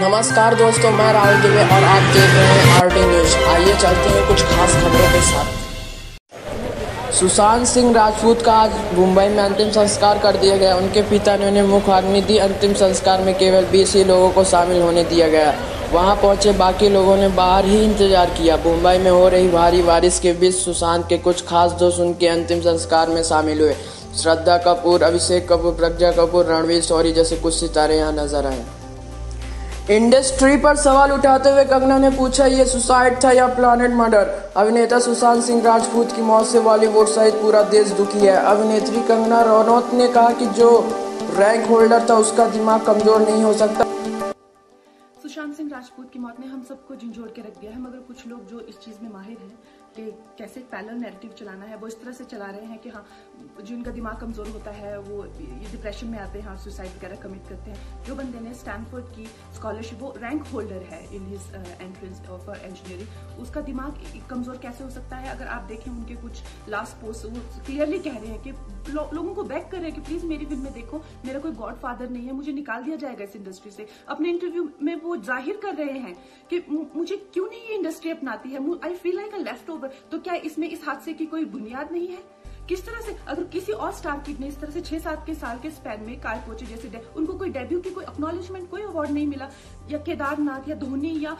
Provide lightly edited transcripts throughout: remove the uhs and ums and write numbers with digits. नमस्कार दोस्तों, मैं राहुल दुबे और आप देख रहे हैं आरटी न्यूज। आइए चलते हैं कुछ खास खबरों के साथ। सुशांत सिंह राजपूत का आज मुंबई में अंतिम संस्कार कर दिया गया। उनके पिता ने उन्हें मुख आग्नि दी। अंतिम संस्कार में केवल 20 ही लोगों को शामिल होने दिया गया। वहां पहुंचे बाकी लोगों ने बाहर ही इंतजार किया। मुंबई में हो रही भारी बारिश के बीच सुशांत के कुछ खास दोस्त उनके अंतिम संस्कार में शामिल हुए। श्रद्धा कपूर, अभिषेक कपूर, प्रज्ञा कपूर, रणवीर सौरी जैसे कुछ सितारे यहाँ नजर आए। इंडस्ट्री पर सवाल उठाते हुए कंगना ने पूछा, ये सुसाइड था या प्लानेड मर्डर? अभिनेता सुशांत सिंह राजपूत की मौत से बॉलीवुड सहित पूरा देश दुखी है। अभिनेत्री कंगना रनौत ने कहा कि जो रैंक होल्डर था उसका दिमाग कमजोर नहीं हो सकता। सुशांत सिंह राजपूत की मौत ने हम सबको झंझोड़ के रख दिया है, मगर कुछ लोग जो इस चीज़ में माहिर हैं कि कैसे पैरेलल नैरेटिव चलाना है, वो इस तरह से चला रहे हैं कि हाँ, जिनका दिमाग कमज़ोर होता है वो ये डिप्रेशन में आते हैं, सुसाइड वगैरह कमिट करते हैं। जो बंदे ने स्टैनफोर्ड की स्कॉलरशिप, वो रैंक होल्डर है in his entrance for engineering, उसका दिमाग कमज़ोर कैसे हो सकता है? अगर आप देखें उनके कुछ लास्ट पोस्ट, वो क्लियरली कह रहे हैं कि लोगों को बैक कर रहे हैं कि प्लीज़ मेरी फिल्म में देखो, मेरा कोई गॉड फादर नहीं है, मुझे निकाल दिया जाएगा इस इंडस्ट्री से। अपने इंटरव्यू में वो जाहिर कर रहे हैं कि मुझे क्यों नहीं ये इंडस्ट्री अपनाती है, I feel like a leftover. तो क्या इसमें इस हादसे की कोई बुनियाद नहीं है? किस तरह से अगर किसी और स्टार किड ने इस तरह से 6-7 साल के स्पैन में काय पोचे जैसे उनको कोई डेब्यू की कोई एक्नॉलेजमेंट, कोई अवार्ड नहीं मिला, या केदारनाथ या धोनी या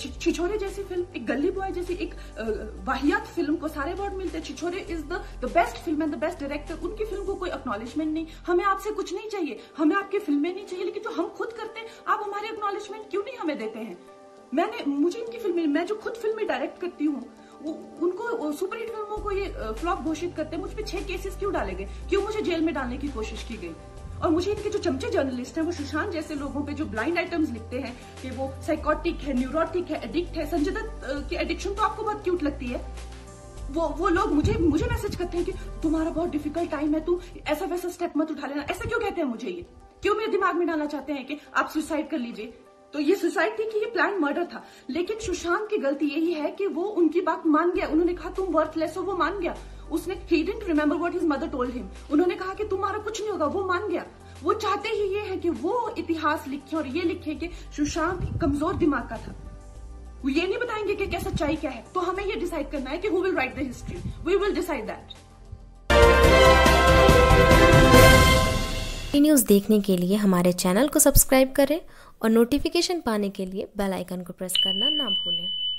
छिछोरे जैसी फिल्म, एक गली बॉय जैसी एक वाहियात फिल्म को सारे अवार्ड मिलते। Chhichhore is the best film and the best director. उनकी फिल्म को कोई एक्नॉलेजमेंट नहीं। हमें आपसे कुछ नहीं चाहिए, हमें आपकी फिल्में नहीं चाहिए, लेकिन जो हम खुद करते हैं आप हमारे एक्नॉलेजमेंट क्यों नहीं हमें देते हैं? मुझे इनकी फिल्में, मैं जो खुद फिल्में डायरेक्ट करती हूँ, उनको सुपरहिट फिल्मों को ये फ्लॉप घोषित करते हैं। मुझ पे 6 केसेस क्यों डाले गए? क्यों मुझे जेल में डालने की कोशिश की गई? और मुझे इनके जो चमचे जर्नलिस्ट हैं, वो सुशांत जैसे लोगों पे जो ब्लाइंड आइटम्स लिखते हैं कि वो साइकोटिक है, न्यूरोटिक है, एडिक्ट है। संजय दत्त की एडिक्शन तो आपको बहुत क्यूट लगती है। वो लोग मुझे मैसेज करते हैं कि तुम्हारा बहुत डिफिकल्ट टाइम है, तू ऐसा वैसा स्टेप मत उठा लेना। ऐसा क्यों कहते हैं मुझे? ये क्यों मेरे दिमाग में डालना चाहते हैं कि आप सुसाइड कर लीजिए? तो ये सुसाइड थी कि ये प्लान मर्डर था। लेकिन सुशांत की गलती यही है कि वो उनकी बात मान गया। उन्होंने कहा तुम वर्थलेस हो, वो मान गया। उसने he didn't remember what his mother told him। उन्होंने कहा कि तुम्हारा कुछ नहीं होगा, वो मान गया। वो चाहते ही ये है कि वो इतिहास लिखे और ये लिखे कि सुशांत कमजोर दिमाग का था। वो ये नहीं बताएंगे कि क्या सच्चाई क्या है। तो हमें ये डिसाइड करना है कि who will write the history, we will decide that। News देखने के लिए हमारे चैनल को सब्सक्राइब करें और नोटिफिकेशन पाने के लिए बेल आइकन को प्रेस करना ना भूलें।